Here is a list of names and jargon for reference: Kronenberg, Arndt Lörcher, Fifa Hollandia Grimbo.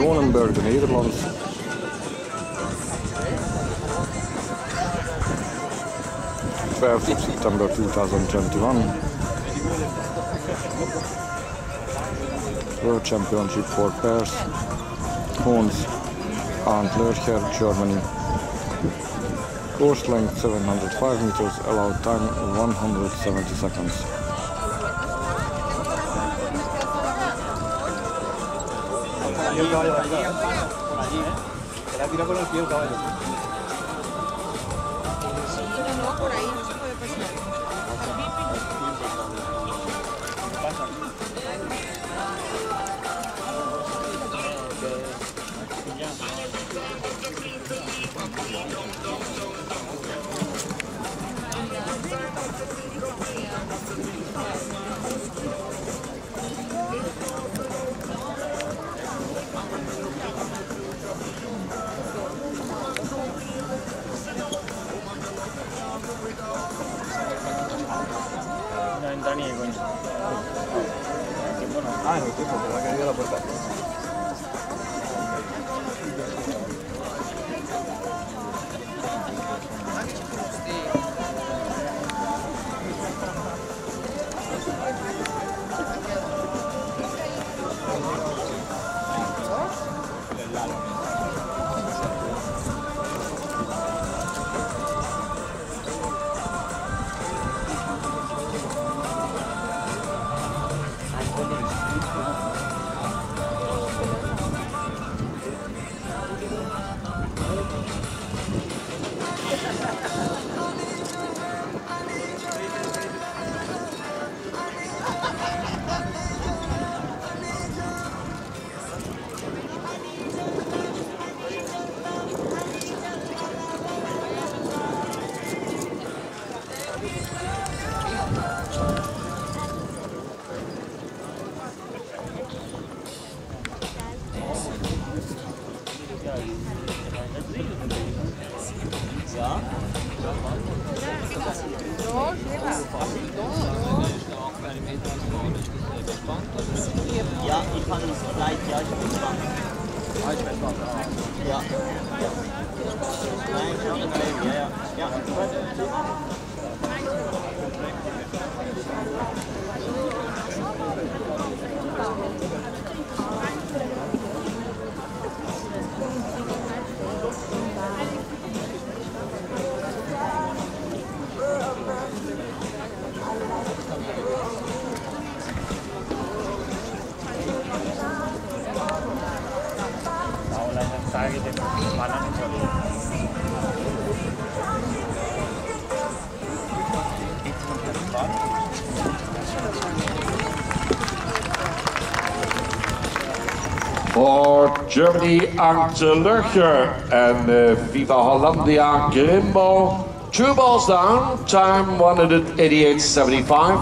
Kronenberg, de Nederlanders. September 2021. World Championship for pairs. Horns, Arndt Lörcher, Germany. Course length 705 meters, allowed time 170 seconds. Ah, en el tiempo, que me ha caído la puerta. For Germany, Arndt Lörcher and Fifa Hollandia Grimbo. 2 balls down, time 188.75.